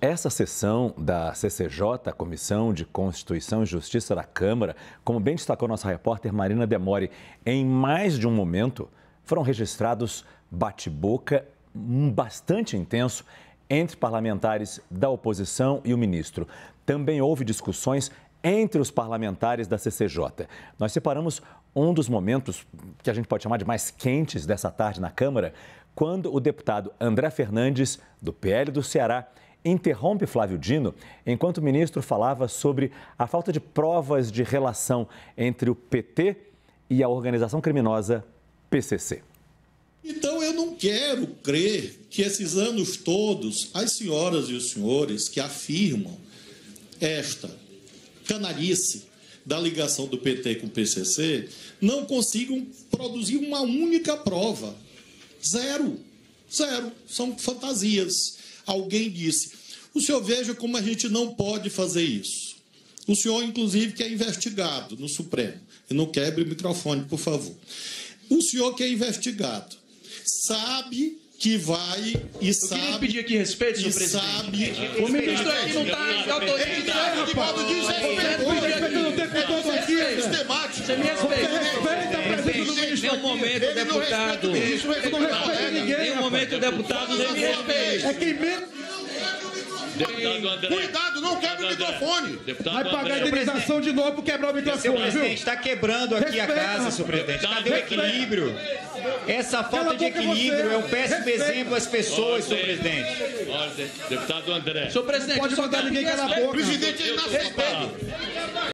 Essa sessão da CCJ, Comissão de Constituição e Justiça da Câmara, como bem destacou nossa repórter Marina Demori, em mais de um momento foram registrados bate-boca bastante intenso entre parlamentares da oposição e o ministro. Também houve discussões entre os parlamentares da CCJ. Nós separamos um dos momentos que a gente pode chamar de mais quentes dessa tarde na Câmara, quando o deputado André Fernandes, do PL do Ceará, interrompe Flávio Dino enquanto o ministro falava sobre a falta de provas de relação entre o PT e a organização criminosa PCC. Então, eu não quero crer que esses anos todos, as senhoras e os senhores que afirmam esta canalice da ligação do PT com o PCC, não consigam produzir uma única prova. Zero. Zero. São fantasias. Alguém disse, o senhor veja como a gente não pode fazer isso. O senhor, inclusive, que é investigado no Supremo. E não quebre o microfone, por favor. O senhor que é investigado sabe que vai e sabe... Eu queria pedir aqui respeito, senhor presidente. Sabe... O ministro aqui não está autorizado, rapaz. Você me respeita a presença do ministro aqui. Nenhum momento, deputado, nem me respeita. É quem mesmo... Cuidado, não quebra o microfone. Vai pagar a indenização de novo por quebrar o microfone, viu? Presidente, está quebrando aqui a casa, senhor presidente. Cadê o equilíbrio? Essa falta de equilíbrio é um péssimo exemplo às pessoas, senhor presidente. Deputado André. Senhor presidente, pode mandar ninguém calar a boca. Presidente, ele não respeita.